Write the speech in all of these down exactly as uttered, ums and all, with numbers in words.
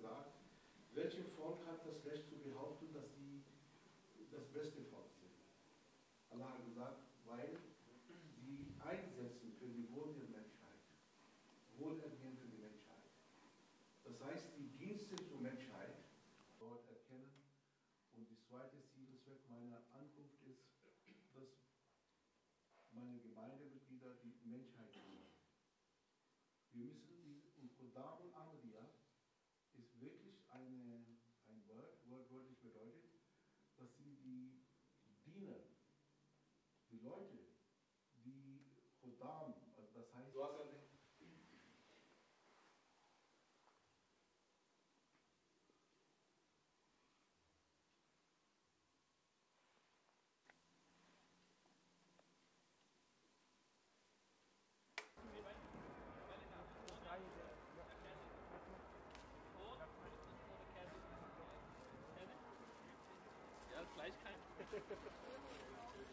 gesagt, welches Volk hat das Recht zu behaupten, dass sie das beste Volk sind? Allah hat gesagt, weil sie einsetzen für die Wohl der Menschheit, Wohlergehen für die Menschheit. Das heißt, die Dienste zur Menschheit dort erkennen. Und das zweite Ziel, Zweck meiner Ankunft ist, dass meine Gemeindemitglieder die Menschheit sind. Wir müssen die, und Qur'an Ahmadiyya ist wirklich eine, ein Wort, wortwörtlich bedeutet, dass sie die Diener, die Leute, die Qur'an, also das heißt, du hast ja nicht. Ja, gleich kein. Ja, genau. Die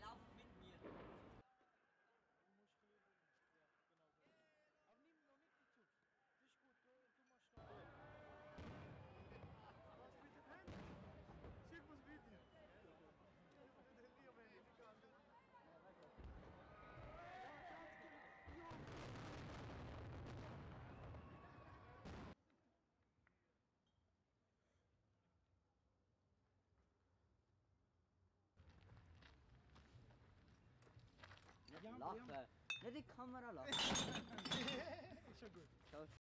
laufen mit mir. Aber nimm noch nicht die Tut. Nicht gut, du machst noch. Was bitte denn? Schick uns bitte. Laugh, let the camera laugh. So good.